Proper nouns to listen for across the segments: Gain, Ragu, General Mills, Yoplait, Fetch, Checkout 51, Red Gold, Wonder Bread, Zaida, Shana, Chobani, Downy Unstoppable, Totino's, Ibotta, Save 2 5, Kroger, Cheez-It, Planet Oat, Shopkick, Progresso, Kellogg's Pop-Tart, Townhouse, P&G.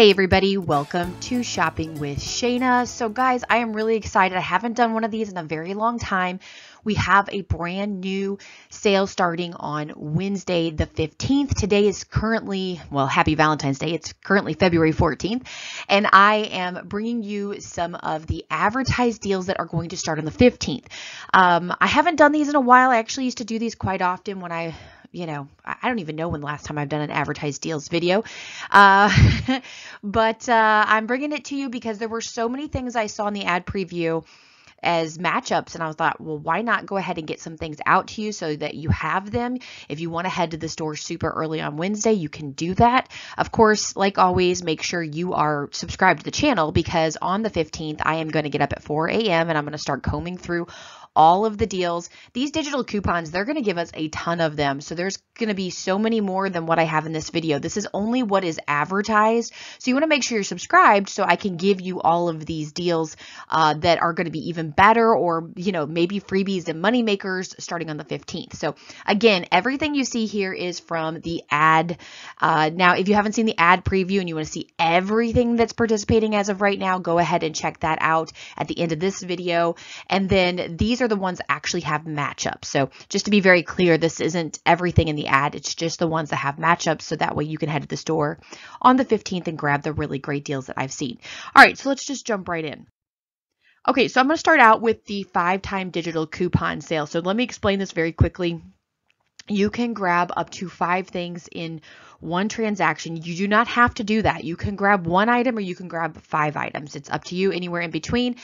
Hey everybody, welcome to Shopping with Shana. So guys, I am really excited. I haven't done one of these in a very long time. We have a brand new sale starting on Wednesday the 15th. Today is currently, well, happy Valentine's Day. It's currently February 14th. And I am bringing you some of the advertised deals that are going to start on the 15th. I haven't done these in a while. I actually used to do these quite often when I don't even know when last time I've done an advertised deals video. But I'm bringing it to you because there were so many things I saw in the ad preview as matchups, and I thought, well, why not go ahead and get some things out to you so that you have them? If you want to head to the store super early on Wednesday, you can do that. Of course, like always, make sure you are subscribed to the channel because on the 15th, I am going to get up at 4 a.m. and I'm going to start combing through all of the deals. These digital coupons, they're going to give us a ton of them. So there's going to be so many more than what I have in this video. This is only what is advertised. So you want to make sure you're subscribed so I can give you all of these deals that are going to be even better, or, you know, maybe freebies and money makers starting on the 15th. So again, everything you see here is from the ad. Now, if you haven't seen the ad preview and you want to see everything that's participating as of right now, go ahead and check that out at the end of this video. And then these are the ones that actually have matchups. So just to be very clear, this isn't everything in the ad. It's just the ones that have matchups. So that way you can head to the store on the 15th and grab the really great deals that I've seen. All right, so let's just jump right in. Okay, so I'm going to start out with the 5-time digital coupon sale. So let me explain this very quickly. You can grab up to 5 things in one transaction. You do not have to do that. You can grab one item or you can grab 5 items. It's up to you, anywhere in between.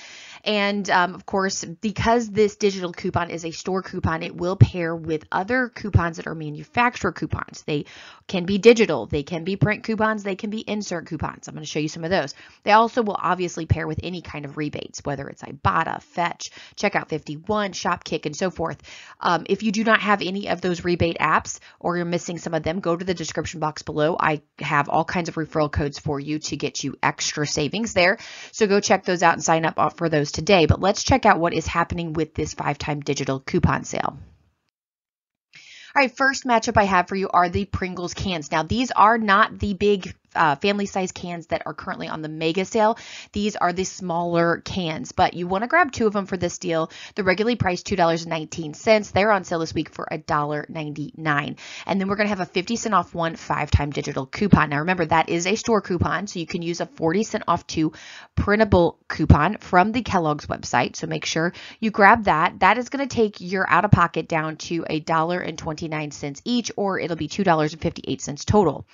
And of course, because this digital coupon is a store coupon, it will pair with other coupons that are manufacturer coupons. They can be digital, they can be print coupons, they can be insert coupons. I'm going to show you some of those. They also will obviously pair with any kind of rebates, whether it's Ibotta, Fetch, Checkout 51, Shopkick, and so forth. If you do not have any of those rebate apps or you're missing some of them, go to the description box below. I have all kinds of referral codes for you to get you extra savings there. So go check those out and sign up for those today, but let's check out what is happening with this 5-time digital coupon sale. All right, first matchup I have for you are the Pringles cans. Now, these are not the big family size cans that are currently on the mega sale. These are the smaller cans, but you want to grab 2 of them for this deal. They're regularly priced $2.19. They're on sale this week for $1.99. And then we're going to have a 50-cent off one 5-time digital coupon. Now, remember, that is a store coupon, so you can use a 40-cent off 2 printable coupon from the Kellogg's website. So make sure you grab that. That is going to take your out-of-pocket down to $1.29 each, or it'll be $2.58 total.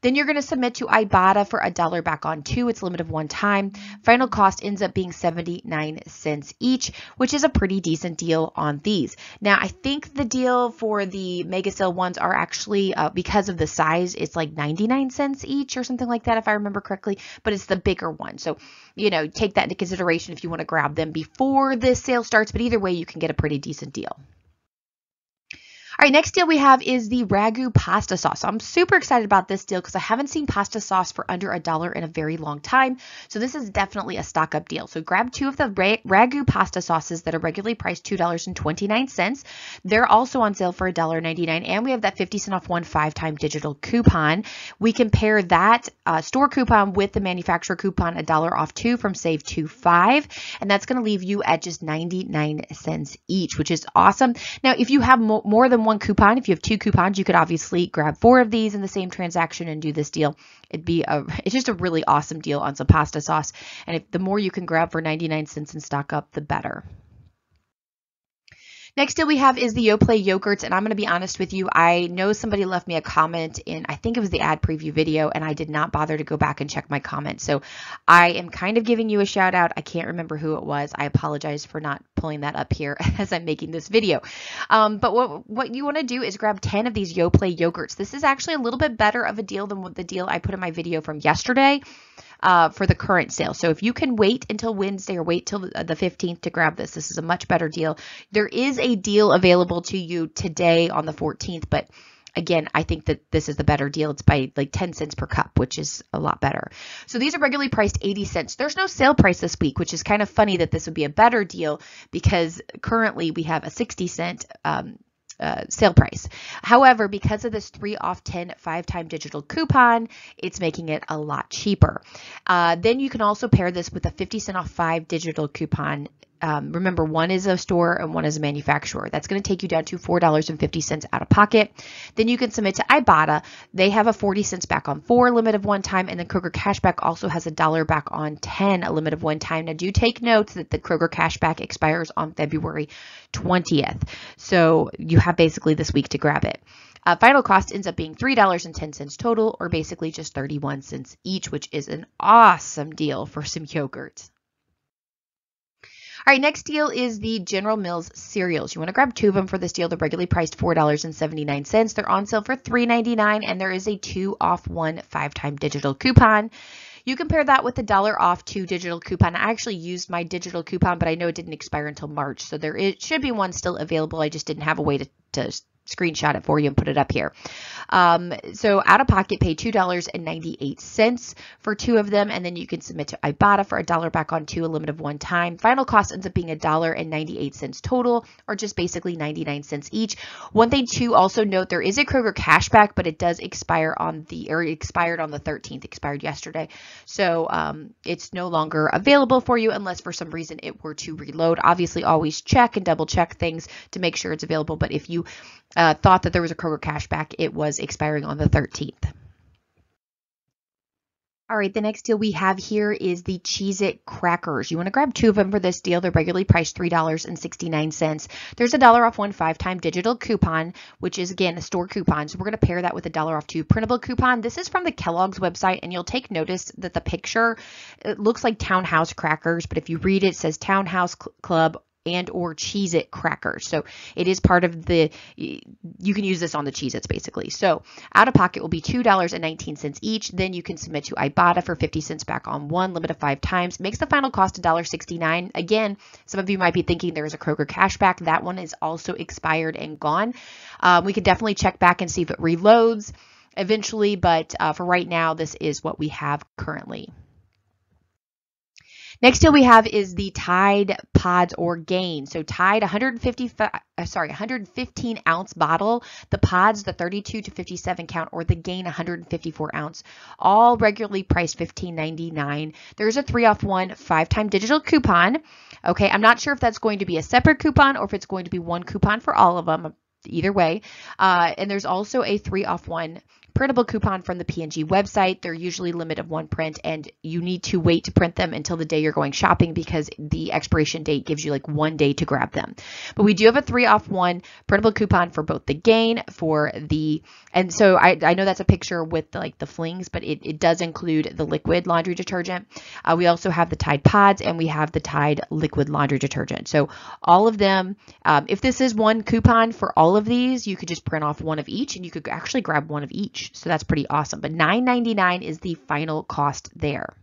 Then you're going to submit to Ibotta for $1 back on 2. It's a limit of 1 time. Final cost ends up being 79¢ each, which is a pretty decent deal on these. Now, I think the deal for the mega sale ones are actually, because of the size, it's like 99¢ each or something like that, if I remember correctly, but it's the bigger one. So, you know, take that into consideration if you want to grab them before this sale starts, but either way, you can get a pretty decent deal. All right, next deal we have is the Ragu pasta sauce. So I'm super excited about this deal because I haven't seen pasta sauce for under $1 in a very long time. So this is definitely a stock up deal. So grab 2 of the Ragu pasta sauces that are regularly priced $2.29. They're also on sale for $1.99, and we have that 50-cent off one 5-time digital coupon. We can pair that store coupon with the manufacturer coupon, $1 off 2 from Save 2 5, and that's going to leave you at just 99¢ each, which is awesome. Now, if you have more than one coupon, if you have 2 coupons, you could obviously grab 4 of these in the same transaction and do this deal. It's just a really awesome deal on some pasta sauce, and the more you can grab for 99¢ and stock up, the better. Next deal we have is the Yoplait yogurts, and I'm going to be honest with you. I know somebody left me a comment in, I think it was the ad preview video, and I did not bother to go back and check my comment. So I am kind of giving you a shout out. I can't remember who it was. I apologize for not pulling that up here as I'm making this video. But what you want to do is grab 10 of these Yoplait yogurts. This is actually a little bit better of a deal than the deal I put in my video from yesterday for the current sale. So if you can wait until Wednesday or wait till the 15th to grab this, this is a much better deal. There is a deal available to you today on the 14th, but again, I think that this is the better deal. It's by like 10¢ per cup, which is a lot better. So these are regularly priced 80¢. There's no sale price this week, which is kind of funny that this would be a better deal because currently we have a 60-cent sale price. However, because of this 3 off 10 5-time digital coupon, it's making it a lot cheaper. Then you can also pair this with a 50 cent off 5 digital coupon. Remember, one is a store and one is a manufacturer. That's going to take you down to $4.50 out of pocket. Then you can submit to Ibotta. They have a 40 cents back on 4 limit of one time, and then Kroger Cashback also has $1 back on 10, a limit of one time. Now do take note that the Kroger Cashback expires on February 20th. So you have basically this week to grab it. Final cost ends up being $3.10 total, or basically just 31 cents each, which is an awesome deal for some yogurt. All right, next deal is the General Mills cereals. You want to grab 2 of them for this deal. They're regularly priced $4.79. They're on sale for $3.99, and there is a 2 off 1 5-time digital coupon. You can pair that with a $1 off 2 digital coupon. I actually used my digital coupon, but I know it didn't expire until March, so there should be one still available. I just didn't have a way to screenshot it for you and put it up here. So out of pocket, pay $2.98 for 2 of them, and then you can submit to Ibotta for $1 back on 2, a limit of one time. Final cost ends up being $1.98 total, or just basically 99 cents each. One thing to also note, there is a Kroger Cashback, but it does expire on expired on the 13th, expired yesterday. So it's no longer available for you unless for some reason it were to reload. Obviously, always check and double check things to make sure it's available, but if you thought that there was a Kroger Cashback, it was expiring on the 13th. All right, the next deal we have here is the Cheez-It crackers. You want to grab 2 of them for this deal. They're regularly priced $3.69. There's a $1 off 1 5-time digital coupon, which is, again, a store coupon. So we're going to pair that with a $1 off 2 printable coupon. This is from the Kellogg's website, and you'll take notice that the picture, it looks like Townhouse crackers, but if you read it, it says Townhouse Club and or Cheez-It crackers. So it is part of the, you can use this on the Cheez-Its basically. So out of pocket will be $2.19 each. Then you can submit to Ibotta for 50 cents back on 1, limit of 5 times. Makes the final cost $1.69. Again, some of you might be thinking there is a Kroger Cashback. That one is also expired and gone. We can definitely check back and see if it reloads eventually, but for right now, this is what we have currently. Next deal we have is the Tide Pods or Gain. So Tide, 115 ounce bottle. The Pods, the 32 to 57 count, or the Gain, 154 ounce. All regularly priced $15.99. There's a 3 off 1 5-time digital coupon. Okay, I'm not sure if that's going to be a separate coupon or if it's going to be one coupon for all of them. Either way, and there's also a 3 off 1 printable coupon from the P&G website. They're usually limit of 1 print, and you need to wait to print them until the day you're going shopping because the expiration date gives you like one day to grab them. But we do have a 3 off 1 printable coupon for both the Gain, for the, and so I know that's a picture with the, like the flings, but it does include the liquid laundry detergent. We also have the Tide Pods, and we have the Tide liquid laundry detergent. So all of them, if this is one coupon for all of these, you could just print off 1 of each, and you could actually grab 1 of each. So that's pretty awesome. But $9.99 is the final cost there.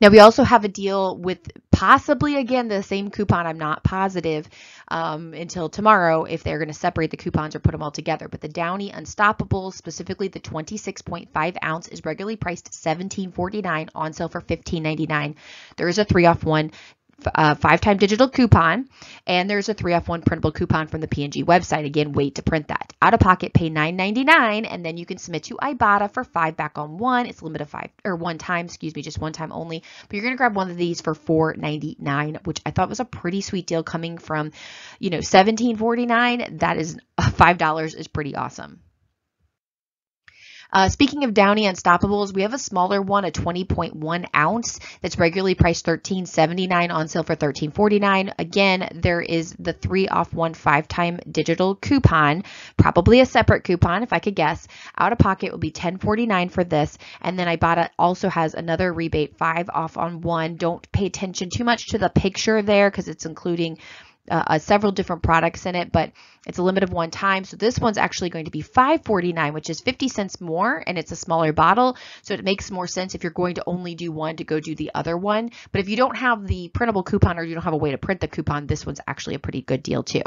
Now we also have a deal with possibly, again, the same coupon. I'm not positive until tomorrow if they're going to separate the coupons or put them all together. But the Downy Unstoppable, specifically the 26.5 ounce, is regularly priced $17.49, on sale for $15.99. There is a 3 off 1 5-time digital coupon, and there's a 3 off 1 printable coupon from the P&G website. Again, wait to print that. Out of pocket, pay $9.99, and then you can submit to Ibotta for 5 back on 1. It's a limit of 5, or 1 time, excuse me, just 1 time only. But you're going to grab 1 of these for $4.99, which I thought was a pretty sweet deal coming from, you know, $17.49. That is $5 is pretty awesome. Speaking of Downy Unstoppables, we have a smaller one, a 20.1 ounce that's regularly priced $13.79, on sale for $13.49. Again, there is the 3 off 1 5-time digital coupon, probably a separate coupon if I could guess. Out of pocket will be $10.49 for this, and then Ibotta also has another rebate, 5 off 1. Don't pay attention too much to the picture there because it's including several different products in it, but it's a limit of 1 time. So this one's actually going to be $5.49, which is 50 cents more, and it's a smaller bottle. So it makes more sense if you're going to only do one to go do the other one. But if you don't have the printable coupon or you don't have a way to print the coupon, this one's actually a pretty good deal too.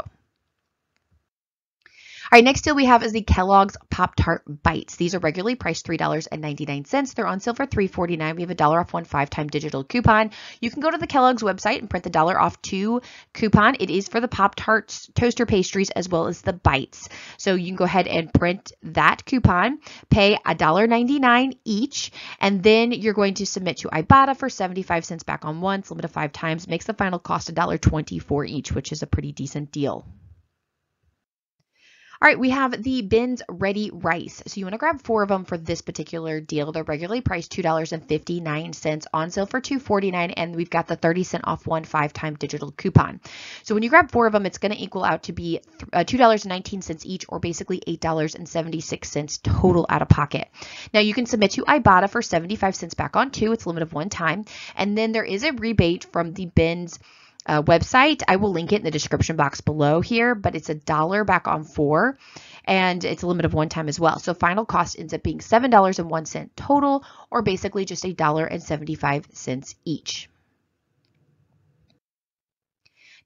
right, next deal we have is the Kellogg's Pop-Tart Bites. These are regularly priced $3.99. They're on sale for $3.49. We have a dollar off 1 5-time digital coupon. You can go to the Kellogg's website and print the dollar off 2 coupon. It is for the Pop-Tarts, toaster pastries, as well as the bites. So you can go ahead and print that coupon, pay $1.99 each, and then you're going to submit to Ibotta for 75 cents back on once, limit of 5 times, makes the final cost $1.24 each, which is a pretty decent deal. All right, we have the Ben's Ready Rice. So you want to grab 4 of them for this particular deal. They're regularly priced $2.59, on sale for $2.49, and we've got the 30-cent off 1 5-time digital coupon. So when you grab 4 of them, it's going to equal out to be $2.19 each, or basically $8.76 total out of pocket. Now you can submit to Ibotta for 75 cents back on 2. It's a limit of 1 time. And then there is a rebate from the Ben's website. I will link it in the description box below here, but it's $1 back on 4, and it's a limit of 1 time as well. So final cost ends up being $7.01 total, or basically just $1.75 each.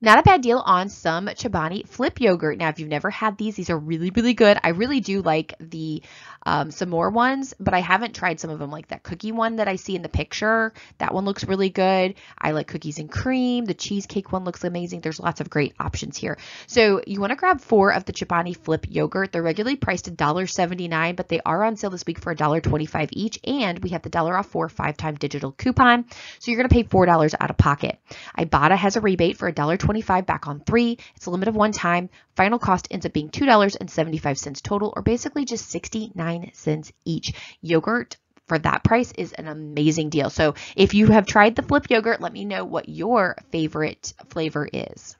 Not a bad deal on some Chobani Flip Yogurt. Now, if you've never had these are really, really good. I really do like the s'more ones, but I haven't tried some of them, like that cookie one that I see in the picture. That one looks really good. I like cookies and cream. The cheesecake one looks amazing. There's lots of great options here. So you want to grab 4 of the Chobani Flip Yogurt. They're regularly priced $1.79, but they are on sale this week for $1.25 each, and we have the dollar off 4 5-time digital coupon. So you're going to pay $4 out of pocket. Ibotta has a rebate for $1.25 back on 3. It's a limit of 1 time. Final cost ends up being $2.75 total, or basically just 69 cents each. Yogurt for that price is an amazing deal. So if you have tried the Flip Yogurt, let me know what your favorite flavor is.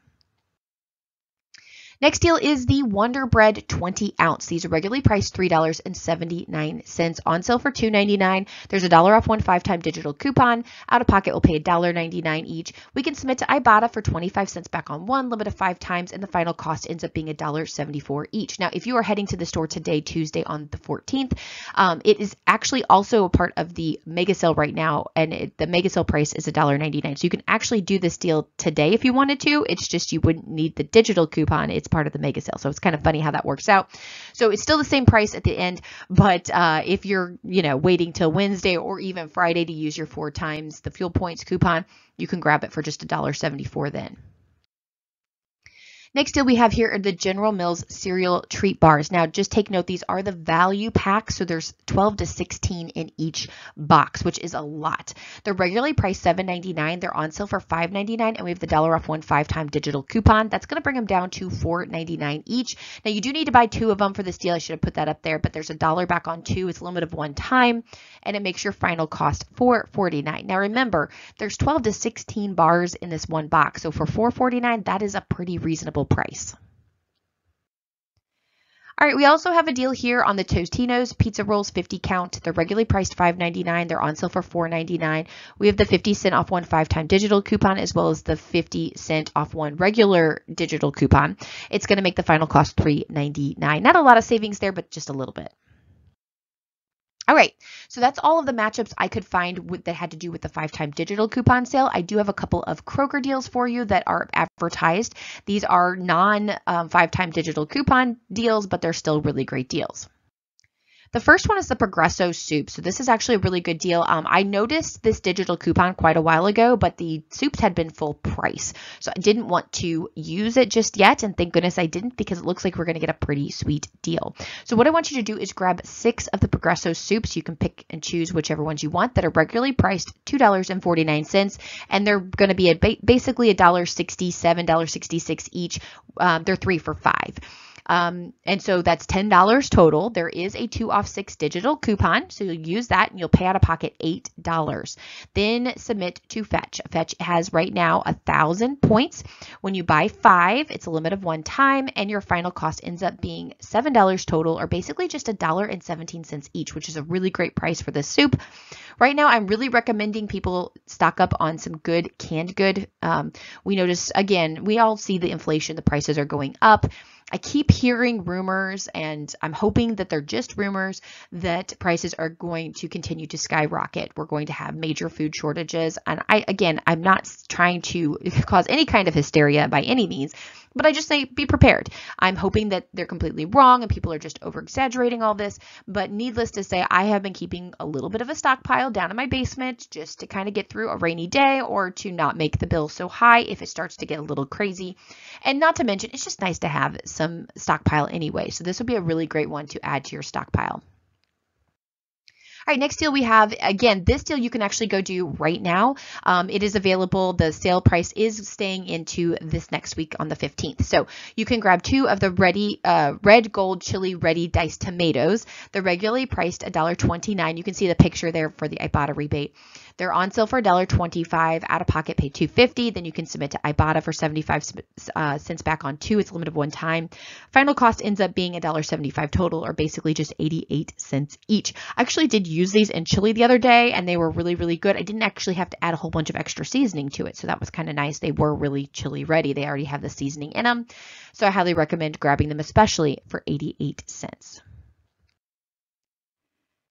Next deal is the Wonder Bread 20-ounce. These are regularly priced $3.79, on sale for $2.99. There's a dollar off 1 5-time digital coupon. Out of pocket, we'll pay $1.99 each. We can submit to Ibotta for 25 cents back on 1, limit of 5 times, and the final cost ends up being $1.74 each. Now, if you are heading to the store today, Tuesday on the 14th, it is actually also a part of the mega sale right now, and the mega sale price is $1.99. So you can actually do this deal today if you wanted to. It's just you wouldn't need the digital coupon. It's part of the mega sale. So it's kind of funny how that works out. So it's still the same price at the end, but if you're, waiting till Wednesday or even Friday to use your 4 times the fuel points coupon, you can grab it for just $1.74 then. Next deal we have here are the General Mills cereal treat bars. Now, just take note, these are the value packs, so there's 12 to 16 in each box, which is a lot. They're regularly priced $7.99. They're on sale for $5.99, and we have the dollar off 1 5-time digital coupon. That's going to bring them down to $4.99 each. Now, you do need to buy 2 of them for this deal. I should have put that up there, but there's a dollar back on 2. It's a limit of 1 time, and it makes your final cost $4.49. Now, remember, there's 12 to 16 bars in this one box, so for $4.49, that is a pretty reasonable price. All right, we also have a deal here on the Totino's Pizza Rolls 50 count. They're regularly priced $5.99. They're on sale for $4.99. We have the 50-cent off 1 5-time digital coupon, as well as the 50-cent off 1 regular digital coupon. It's going to make the final cost $3.99. Not a lot of savings there, but just a little bit. All right, so that's all of the matchups I could find that had to do with the 5-time digital coupon sale. I do have a couple of Kroger deals for you that are advertised. These are non-5-time digital coupon deals, but they're still really great deals. The first one is the Progresso soup. So this is actually a really good deal. I noticed this digital coupon quite a while ago, but the soups had been full price. So I didn't want to use it just yet. And thank goodness I didn't, because it looks like we're going to get a pretty sweet deal. So what I want you to do is grab 6 of the Progresso soups. You can pick and choose whichever ones you want that are regularly priced $2.49. And they're going to be basically $1.60, $7.66 each. They're 3 for $5. And so that's $10 total. There is a 2 off 6 digital coupon. So you'll use that and you'll pay out of pocket $8. Then submit to Fetch. Fetch has right now 1,000 points. When you buy 5, it's a limit of 1 time, and your final cost ends up being $7 total, or basically just $1.17 each, which is a really great price for this soup. Right now, I'm really recommending people stock up on some good canned good. We notice, again, we all see the inflation, the prices are going up. I keep hearing rumors, and I'm hoping that they're just rumors, that prices are going to continue to skyrocket. We're going to have major food shortages. And I'm not trying to cause any kind of hysteria by any means, But I just say be prepared. I'm hoping that they're completely wrong and people are just over-exaggerating all this. But needless to say, I have been keeping a little bit of a stockpile down in my basement just to kind of get through a rainy day or to not make the bill so high if it starts to get a little crazy. And not to mention, it's just nice to have some stockpile anyway. So this would be a really great one to add to your stockpile. All right, next deal we have, again, this deal you can actually go do right now. It is available. The sale price is staying into this next week on the 15th. So you can grab two of the Red Gold Chili Ready Diced Tomatoes. They're regularly priced $1.29. You can see the picture there for the Ibotta rebate. They're on sale for $1.25. Out of pocket, pay $2.50. Then you can submit to Ibotta for 75 cents back on two. It's a limit of one time. Final cost ends up being $1.75 total, or basically just 88 cents each. I actually did use these in chili the other day, and they were really, really good. I didn't actually have to add a whole bunch of extra seasoning to it, so that was kind of nice. They were really chili ready. They already have the seasoning in them, so I highly recommend grabbing them, especially for 88 cents.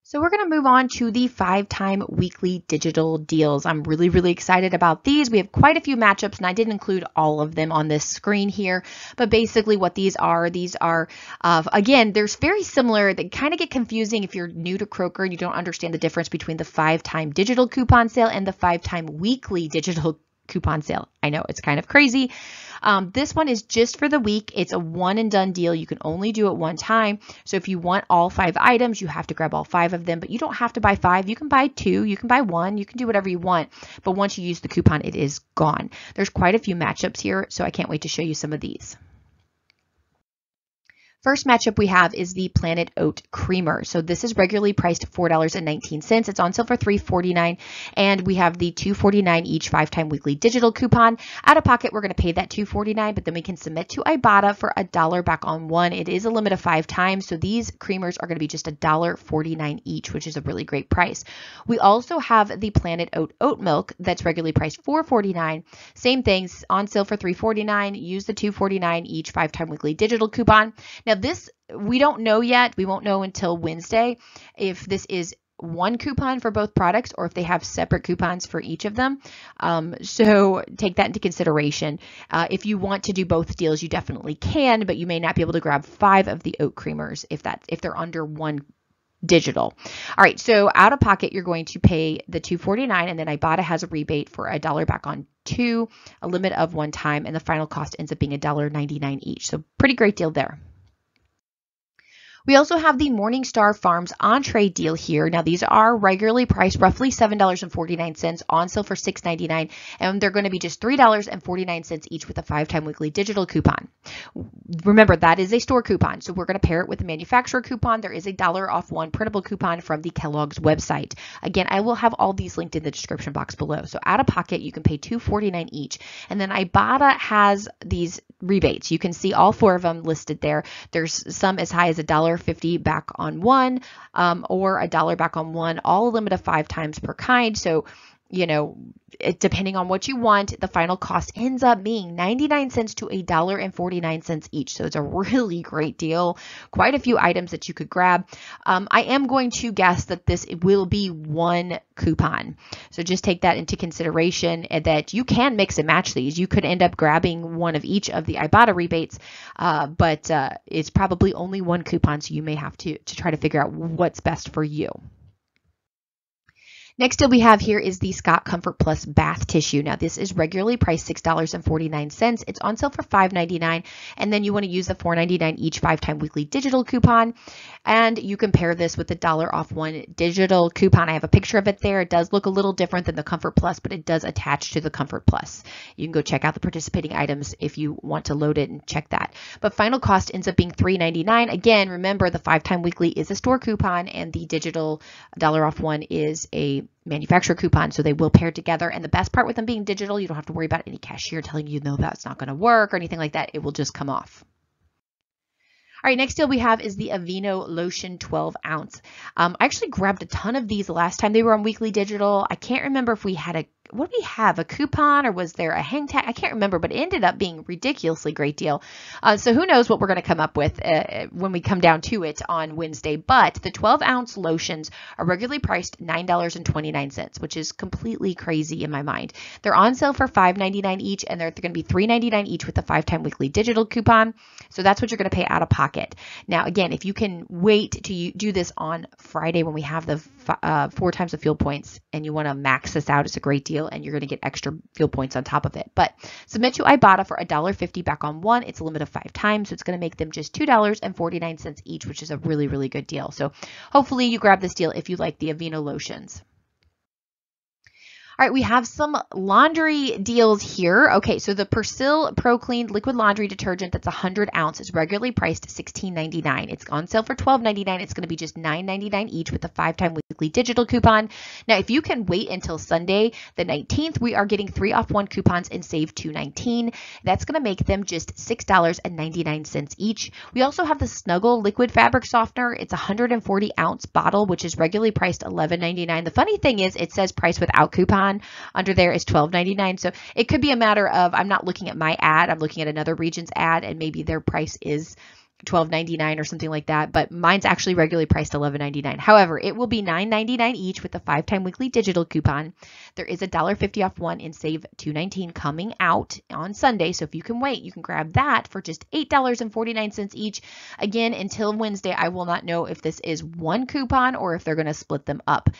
So we're going to move on to the 5-time weekly digital deals. I'm really, really excited about these. We have quite a few matchups, and I didn't include all of them on this screen here. But basically what these are, again, they're very similar. They kind of get confusing if you're new to Kroger and you don't understand the difference between the 5-time digital coupon sale and the 5-time weekly digital coupon sale. I know it's kind of crazy. This one is just for the week. It's a one and done deal. You can only do it one time. So if you want all 5 items, you have to grab all 5 of them, but you don't have to buy 5. You can buy 2, you can buy 1, you can do whatever you want. But once you use the coupon, it is gone. There's quite a few matchups here, so I can't wait to show you some of these. First matchup we have is the Planet Oat Creamer. So this is regularly priced $4.19. It's on sale for $3.49, and we have the $2.49 each 5-time weekly digital coupon. Out of pocket, we're going to pay that $2.49, but then we can submit to Ibotta for $1 back on 1. It is a limit of 5 times, so these creamers are going to be just $1.49 each, which is a really great price. We also have the Planet Oat Oat Milk that's regularly priced $4.49. Same things, on sale for $3.49. Use the $2.49 each 5-time weekly digital coupon. Now, this, we don't know yet. We won't know until Wednesday if this is one coupon for both products or if they have separate coupons for each of them. So take that into consideration. If you want to do both deals, you definitely can, but you may not be able to grab 5 of the oat creamers if they're under one digital. All right, so out of pocket, you're going to pay the $2.49, and then Ibotta has a rebate for $1 back on 2, a limit of one time, and the final cost ends up being $1.99 each. So pretty great deal there. We also have the Morningstar Farms entree deal here. Now, these are regularly priced roughly $7.49, on sale for $6.99, and they're going to be just $3.49 each with a 5-time weekly digital coupon. Remember, that is a store coupon, so we're going to pair it with a manufacturer coupon. There is $1 off 1 printable coupon from the Kellogg's website. Again, I will have all these linked in the description box below. So out of pocket, you can pay $2.49 each, and then Ibotta has these rebates. You can see all 4 of them listed there. There's some as high as $1.50 back on 1, or $1 back on 1, all a limit of 5 times per kind. So, you know, depending on what you want, the final cost ends up being 99 cents to $1.49 each. So it's a really great deal. Quite a few items that you could grab. I am going to guess that this will be one coupon. So just take that into consideration, and that you can mix and match these. You could end up grabbing one of each of the Ibotta rebates, but it's probably only one coupon. So you may have to try to figure out what's best for you. Next deal we have here is the Scott Comfort Plus Bath Tissue. Now, this is regularly priced $6.49. It's on sale for $5.99, and then you want to use the $4.99 each 5-time weekly digital coupon, and you compare this with the $1 off 1 digital coupon. I have a picture of it there. It does look a little different than the Comfort Plus, but it does attach to the Comfort Plus. You can go check out the participating items if you want to load it and check that. But final cost ends up being $3.99. Again, remember, the 5-time weekly is a store coupon, and the digital $1 off 1 is a manufacturer coupon, so they will pair together. And the best part with them being digital, you don't have to worry about any cashier telling you, no, that's not going to work or anything like that. It will just come off. All right, next deal we have is the Aveeno Lotion 12-ounce. I actually grabbed a ton of these last time they were on weekly digital. I can't remember if we had a what do we have? A coupon, or was there a hang tag? I can't remember, but it ended up being a ridiculously great deal. So who knows what we're going to come up with when we come down to it on Wednesday. But the 12-ounce lotions are regularly priced $9.29, which is completely crazy in my mind. They're on sale for $5.99 each, and they're going to be $3.99 each with a 5-time weekly digital coupon. So that's what you're going to pay out of pocket. Now, again, if you can wait to do this on Friday when we have the 4 times the fuel points and you want to max this out, it's a great deal, and you're going to get extra fuel points on top of it. But submit to Ibotta for $1.50 back on one. It's a limit of 5 times, so it's going to make them just $2.49 each, which is a really, really good deal. So hopefully you grab this deal if you like the Aveeno lotions. All right, we have some laundry deals here. Okay, so the Persil Pro Clean liquid laundry detergent that's 100 ounce is regularly priced $16.99. It's on sale for $12.99. It's going to be just $9.99 each with a 5-time weekly digital coupon. Now, if you can wait until Sunday, the 19th, we are getting 3 off 1 coupons and Save 2 19. That's going to make them just $6.99 each. We also have the Snuggle liquid fabric softener. It's a 140 ounce bottle, which is regularly priced $11.99. The funny thing is it says price without coupon. Under there is $12.99. So it could be a matter of I'm not looking at my ad, I'm looking at another region's ad, and maybe their price is $12.99 or something like that, but mine's actually regularly priced $11.99. However, it will be $9.99 each with a 5-time weekly digital coupon. There is a $1.50 off one and Save $2.19 coming out on Sunday. So if you can wait, you can grab that for just $8.49 each. Again, until Wednesday, I will not know if this is one coupon or if they're going to split them up.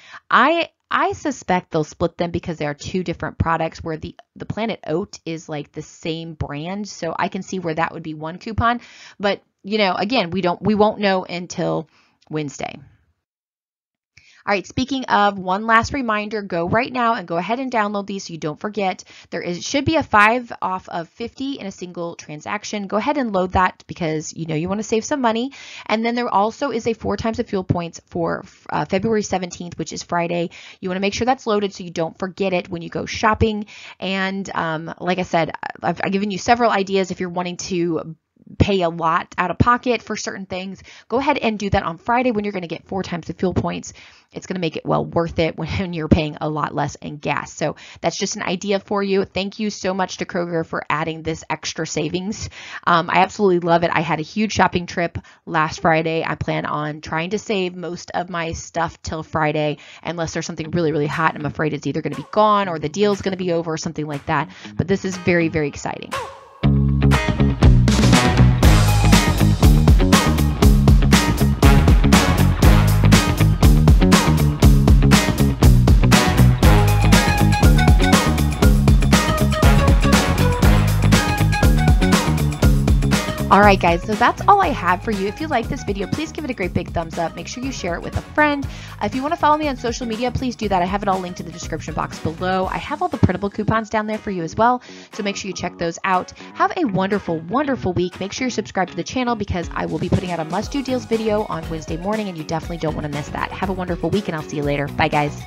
I suspect they'll split them because they are 2 different products, where the Planet Oat is like the same brand. So I can see where that would be one coupon. But, you know, again, we won't know until Wednesday. All right, speaking of, one last reminder, go right now and go ahead and download these so you don't forget. There should be a 5 off of 50 in a single transaction. Go ahead and load that because you know you want to save some money. And then there also is a 4 times of fuel points for February 17th, which is Friday. You want to make sure that's loaded so you don't forget it when you go shopping. And like I said, I've given you several ideas if you're wanting to pay a lot out of pocket for certain things. Go ahead and do that on Friday when you're going to get 4 times the fuel points. It's going to make it well worth it when you're paying a lot less in gas. So that's just an idea for you. Thank you so much to Kroger for adding this extra savings. I absolutely love it. I had a huge shopping trip last Friday. I plan on trying to save most of my stuff till Friday, unless there's something really, really hot. I'm afraid it's either going to be gone or the deal's going to be over or something like that. But this is very, very exciting. All right, guys, so that's all I have for you. If you like this video, please give it a great big thumbs up. Make sure you share it with a friend. If you want to follow me on social media, please do that. I have it all linked in the description box below. I have all the printable coupons down there for you as well, so make sure you check those out. Have a wonderful, wonderful week. Make sure you're subscribed to the channel because I will be putting out a must-do deals video on Wednesday morning, and you definitely don't want to miss that. Have a wonderful week, and I'll see you later. Bye, guys.